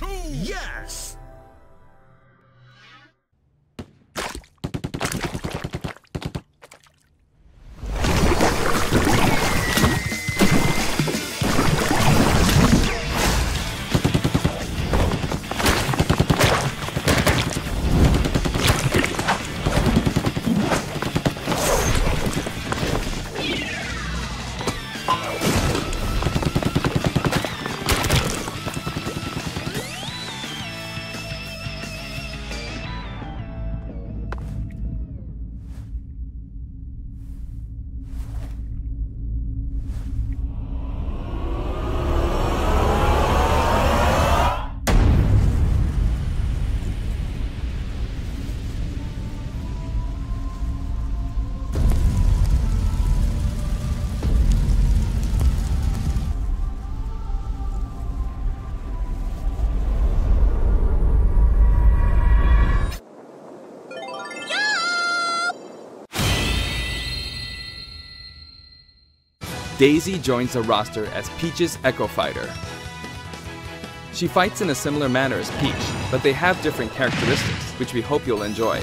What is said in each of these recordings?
two! Yes! Daisy joins the roster as Peach's Echo Fighter. She fights in a similar manner as Peach, but they have different characteristics, which we hope you'll enjoy.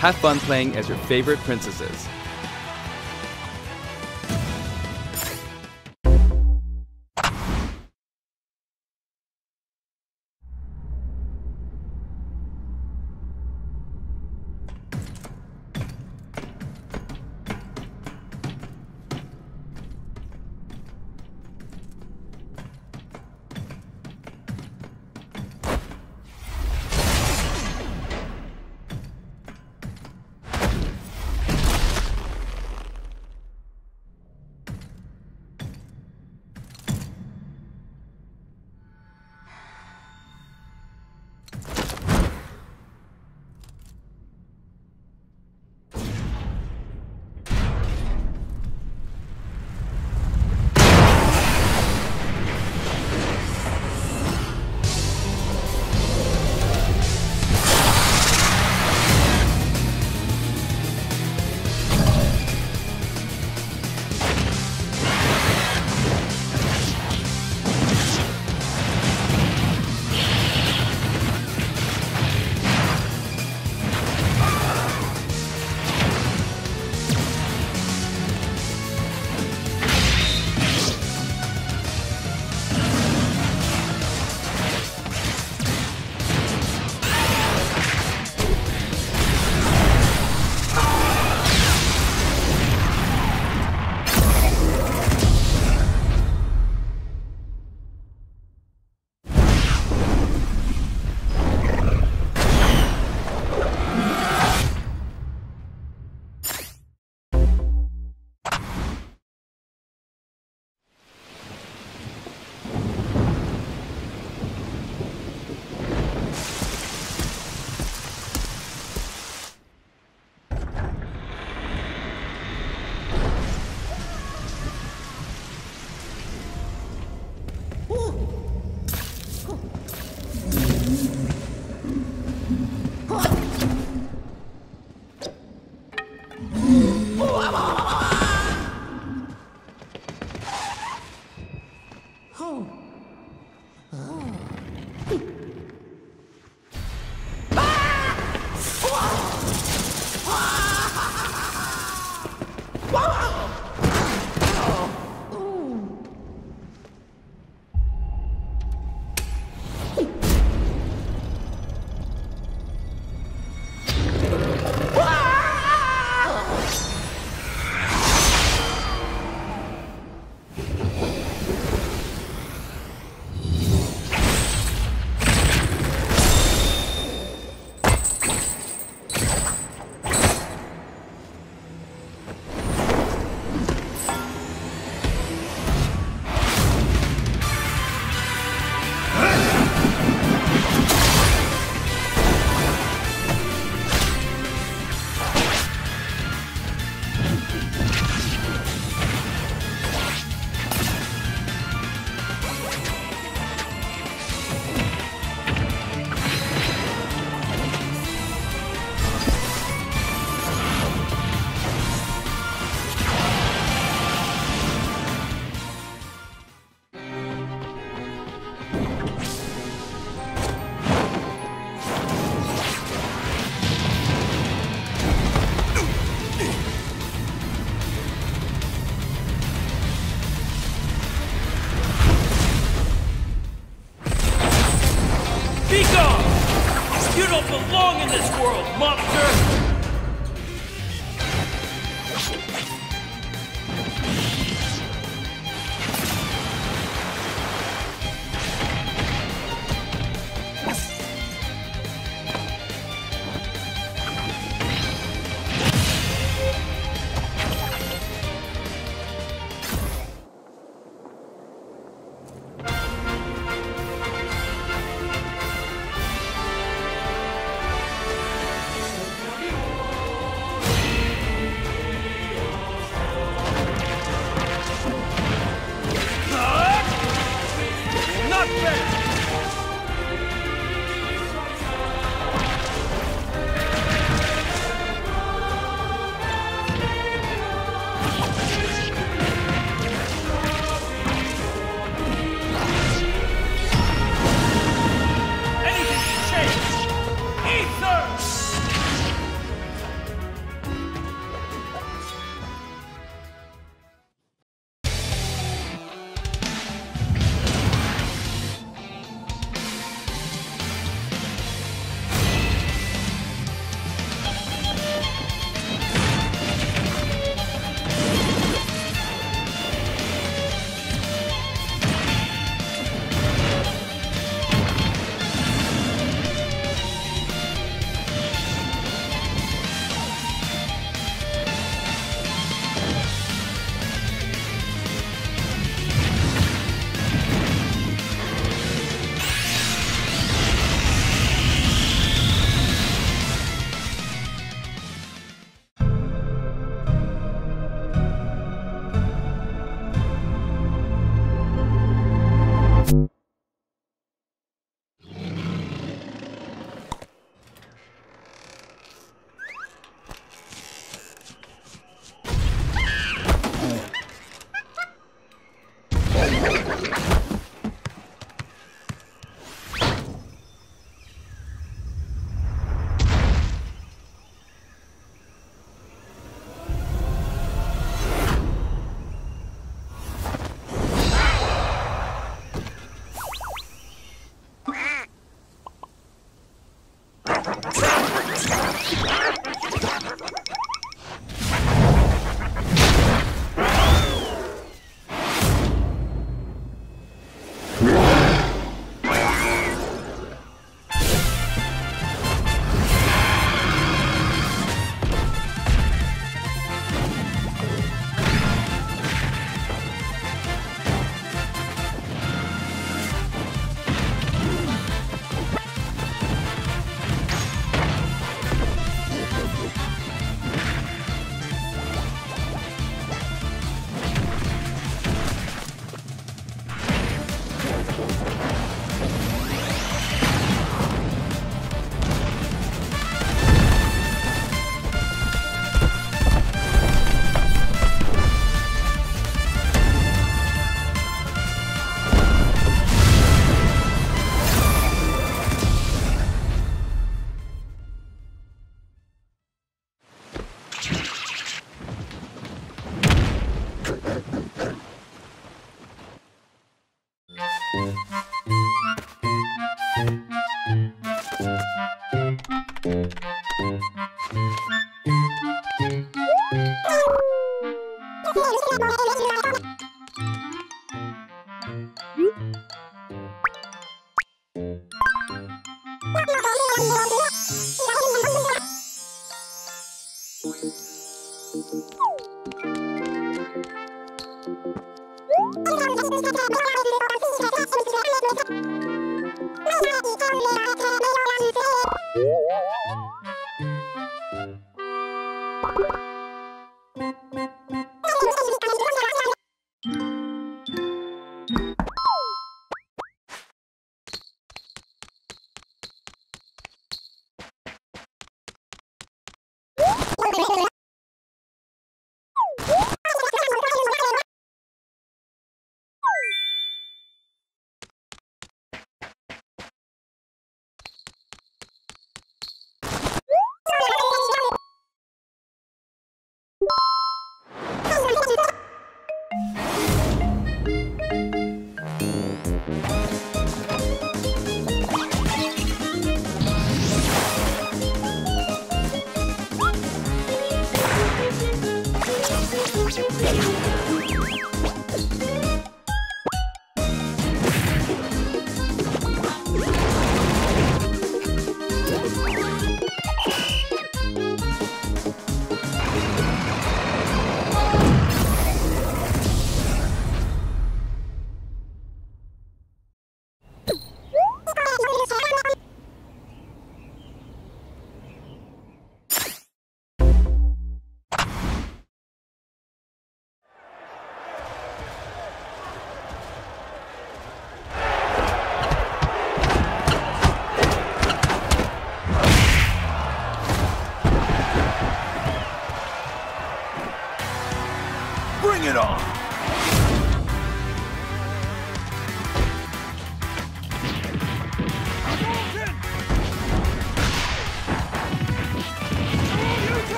Have fun playing as your favorite princesses. belong in this world, monster!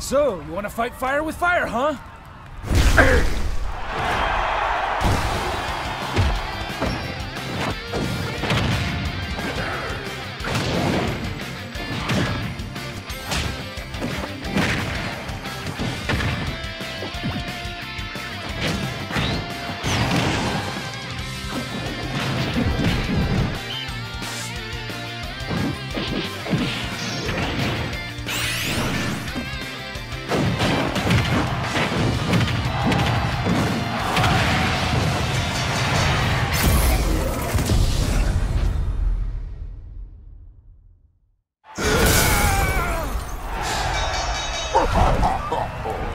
So, you want to fight fire with fire, huh? Oh,